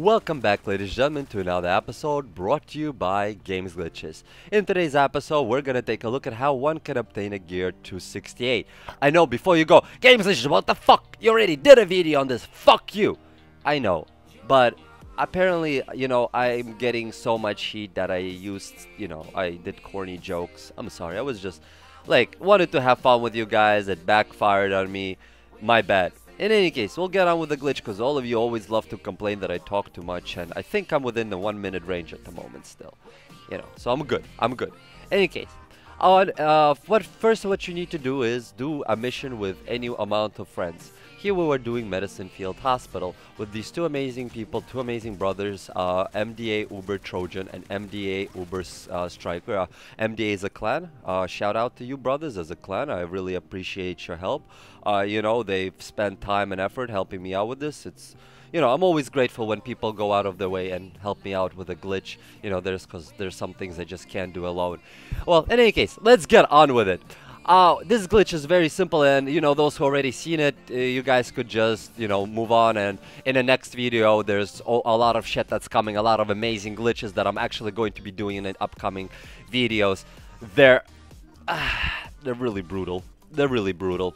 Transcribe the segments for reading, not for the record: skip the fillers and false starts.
Welcome back, ladies and gentlemen, to another episode brought to you by Games Glitches. In today's episode, we're gonna take a look at how one can obtain a gear 268. I know, before you go, Games Glitches, what the fuck? You already did a video on this, fuck you! I know, but apparently, you know, I'm getting so much heat that I used, you know, I did corny jokes. I'm sorry, I was just, like, wanted to have fun with you guys. It backfired on me. My bad. In any case, we'll get on with the glitch because all of you always love to complain that I talk too much, and I think I'm within the 1 minute range at the moment still. You know, so I'm good. I'm good. In any case, what you need to do is do a mission with any amount of friends. Here we were doing Medicine Field Hospital with these two amazing people, two amazing brothers, MDA Uber Trojan and MDA Uber Striker. MDA is a clan. Shout out to you brothers as a clan. I really appreciate your help. You know, they've spent time and effort helping me out with this. It's, you know, I'm always grateful when people go out of their way and help me out with a glitch. You know, because there's some things I just can't do alone. Well, in any case, let's get on with it. This glitch is very simple, and you know, those who already seen it, you guys could just, you know, move on, and in the next video there's a lot of shit that's coming, a lot of amazing glitches that I'm actually going to be doing in upcoming videos. They're really brutal. They're really brutal.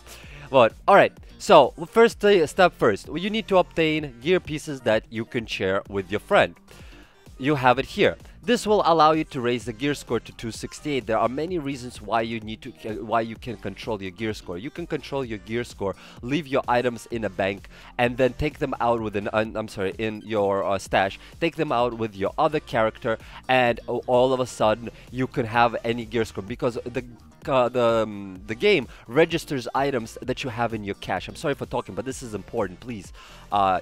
But alright, so first step first, you need to obtain gear pieces that you can share with your friend. You have it here. This will allow you to raise the gear score to 268. There are many reasons why you need to, why you can control your gear score. You can control your gear score, leave your items in a bank, and then take them out with an, in your stash. Take them out with your other character, and all of a sudden you can have any gear score because the game registers items that you have in your cache. I'm sorry for talking, but this is important. Please,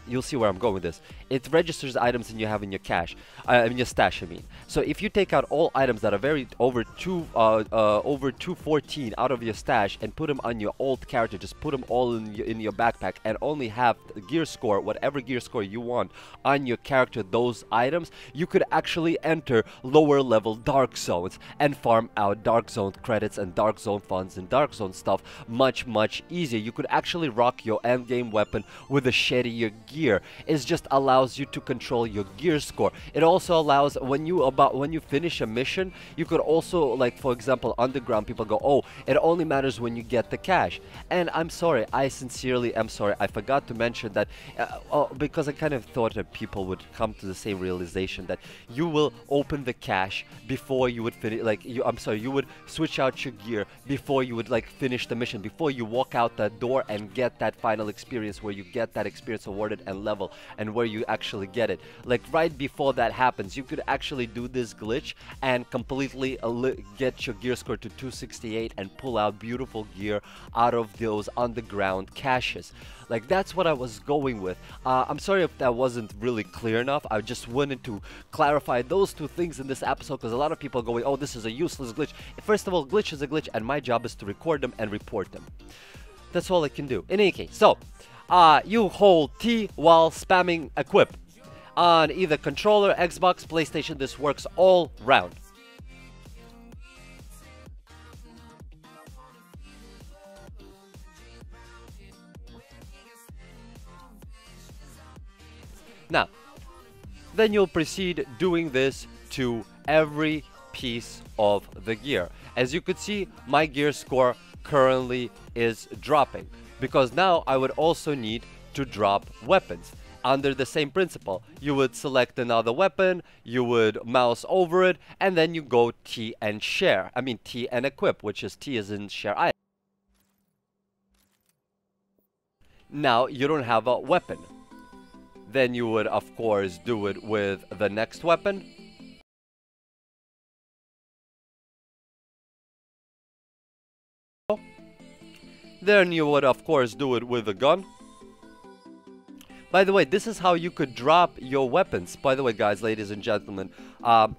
you'll see where I'm going with this. It registers items that you have in your cache, in your stash, I mean. So if you take out all items that are over 214 out of your stash and put them on your old character, just put them all in your backpack and only have the gear score, whatever gear score you want on your character, those items, you could actually enter lower level dark zones and farm out dark zone credits and dark zone funds and dark zone stuff much easier. You could actually rock your end game weapon with a shadier gear. It just allows you to control your gear score. It also allows, when you finish a mission, you could also, like, for example, underground people go, oh, it only matters when you get the cash. And I'm sorry, I sincerely am sorry, I forgot to mention that, because I kind of thought that people would come to the same realization that you will open the cash before you would finish, like, you would switch out your gear before you would, like, finish the mission, before you walk out that door and get that final experience where you get that experience awarded and level and where you actually get it. Like, right before that happens, you could actually do this glitch and completely get your gear score to 268 and pull out beautiful gear out of those underground caches. Like, that's what I was going with. I'm sorry if that wasn't really clear enough. I just wanted to clarify those two things in this episode because a lot of people are going, oh, this is a useless glitch. First of all, glitch is a glitch, and my job is to record them and report them. That's all I can do. In any case, so you hold T while spamming equip on either controller, Xbox, PlayStation. This works all round. Now, then you'll proceed doing this to every piece of the gear. As you could see, my gear score currently is dropping because now I would also need to drop weapons. Under the same principle, you would select another weapon, you would mouse over it, and then you go T and share. I mean T and equip, which is T as in share item. Now you don't have a weapon. Then you would, of course, do it with the next weapon. Then you would, of course, do it with a gun. By the way, this is how you could drop your weapons. By the way, guys, ladies and gentlemen,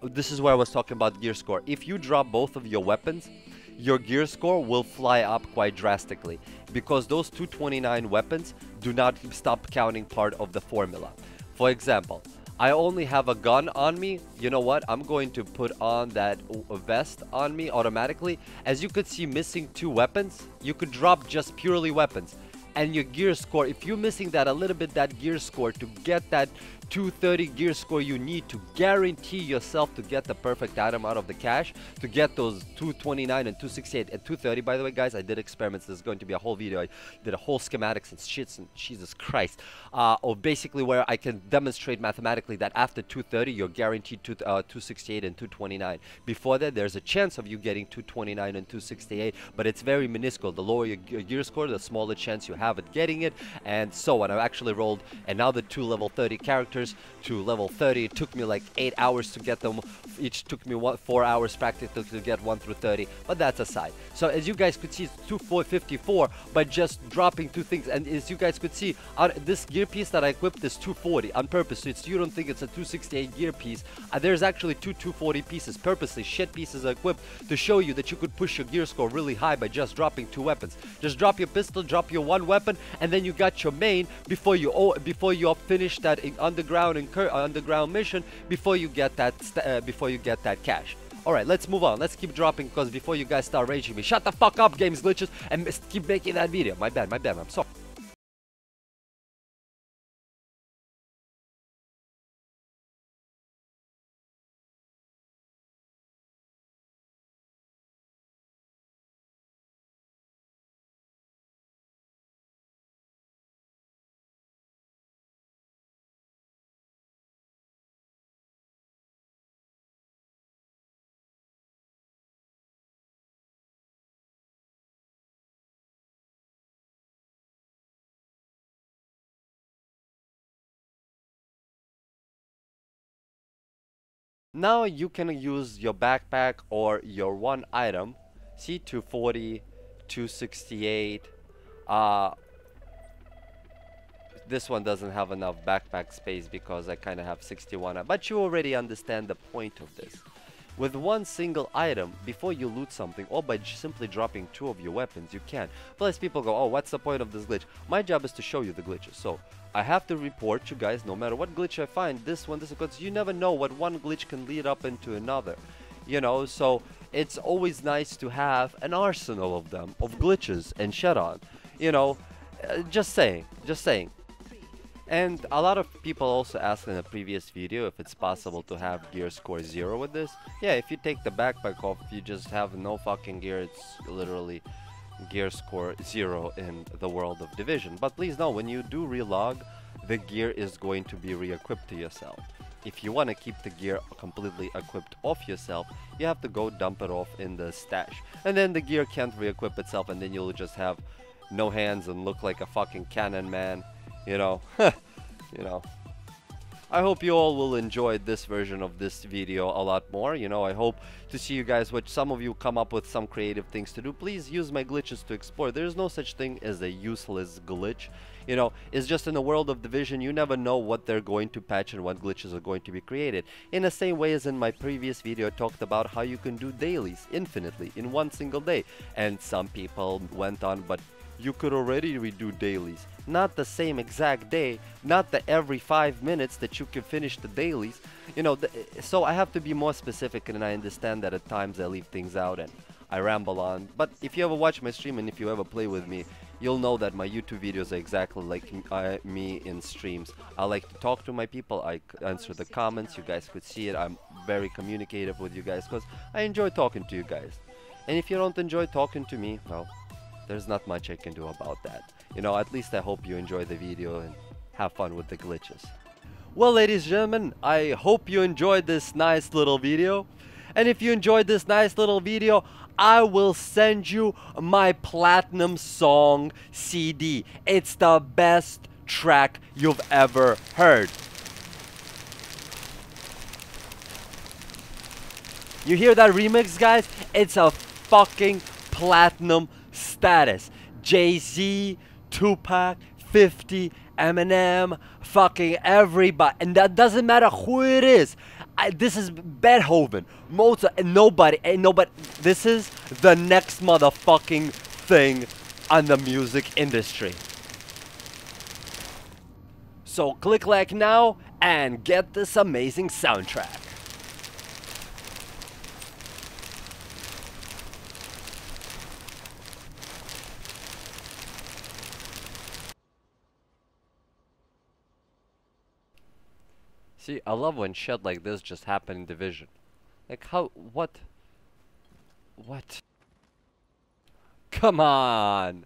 this is where I was talking about gear score. If you drop both of your weapons, your gear score will fly up quite drastically because those 229 weapons do not stop counting part of the formula. For example, I only have a gun on me. You know what? I'm going to put on that vest on me automatically. As you could see, missing two weapons, you could drop just purely weapons. and your gear score. If you're missing that a little bit, that gear score, to get that 230 gear score, you need to guarantee yourself to get the perfect item out of the cache to get those 229 and 268 and 230. By the way, guys, I did experiments. There's going to be a whole video. I did a whole schematics and shits and Jesus Christ, or basically where I can demonstrate mathematically that after 230 you're guaranteed 268 and 229. Before that, there's a chance of you getting 229 and 268, but it's very minuscule. The lower your gear score, the smaller chance you have at getting it, and so on. I actually rolled another two level 30 characters to level 30. It took me like 8 hours to get them. Each took me 4 hours practically to get 1 through 30, but that's aside. So as you guys could see, it's 2454 by just dropping two things. And as you guys could see, this gear piece that I equipped is 240 on purpose. So it's, you don't think it's a 268 gear piece. There's actually two 240 pieces purposely. Shit pieces are equipped to show you that you could push your gear score really high by just dropping two weapons. Just drop your pistol, drop your one weapon, and then you got your main before you finish that underground mission, before you get that cash. Alright, let's move on. Let's keep dropping, because before you guys start raging me, shut the fuck up, Games Glitches, and keep making that video. My bad, I'm sorry. Now you can use your backpack or your one item. See, 240, 268. This one doesn't have enough backpack space because I kind of have 61. But you already understand the point of this. With one single item, before you loot something, or by simply dropping two of your weapons, you can. Plus, people go, oh, what's the point of this glitch? My job is to show you the glitches. So I have to report you guys no matter what glitch I find. This one, because you never know what one glitch can lead up into another. You know, so it's always nice to have an arsenal of them, of glitches and shit on. You know, just saying. And a lot of people also asked in a previous video if it's possible to have gear score 0 with this. Yeah, if you take the backpack off, you just have no fucking gear. It's literally gear score 0 in the world of Division. But please know, when you do relog, the gear is going to be re-equipped to yourself. If you want to keep the gear completely equipped off yourself, you have to go dump it off in the stash. And then the gear can't re-equip itself, and then you'll just have no hands and look like a fucking cannon man. You know, I hope you all will enjoy this version of this video a lot more. You know, I hope to see you guys, which some of you come up with some creative things to do. Please use my glitches to explore. There's no such thing as a useless glitch. You know, it's just in the world of Division, you never know what they're going to patch and what glitches are going to be created. In the same way as in my previous video, I talked about how you can do dailies infinitely in one single day. And some people went on, but you could already redo dailies. Not the same exact day, not the every 5 minutes that you can finish the dailies. You know, so I have to be more specific, and I understand that at times I leave things out and I ramble on. But if you ever watch my stream and if you ever play with me, you'll know that my YouTube videos are exactly like me in streams. I like to talk to my people, I answer the comments, you guys could see it. I'm very communicative with you guys because I enjoy talking to you guys. And if you don't enjoy talking to me, well, there's not much I can do about that. You know, at least I hope you enjoy the video and have fun with the glitches. Well, ladies and gentlemen, I hope you enjoyed this nice little video. And if you enjoyed this nice little video, I will send you my Platinum Song CD. It's the best track you've ever heard. You hear that remix, guys? It's a fucking platinum status. Jay-Z, Tupac, 50, Eminem, fucking everybody. And that doesn't matter who it is. This is Beethoven, Mozart, and nobody. This is the next motherfucking thing on the music industry. So click like now and get this amazing soundtrack. See, I love when shit like this just happen in Division. Like how, what? What? Come on!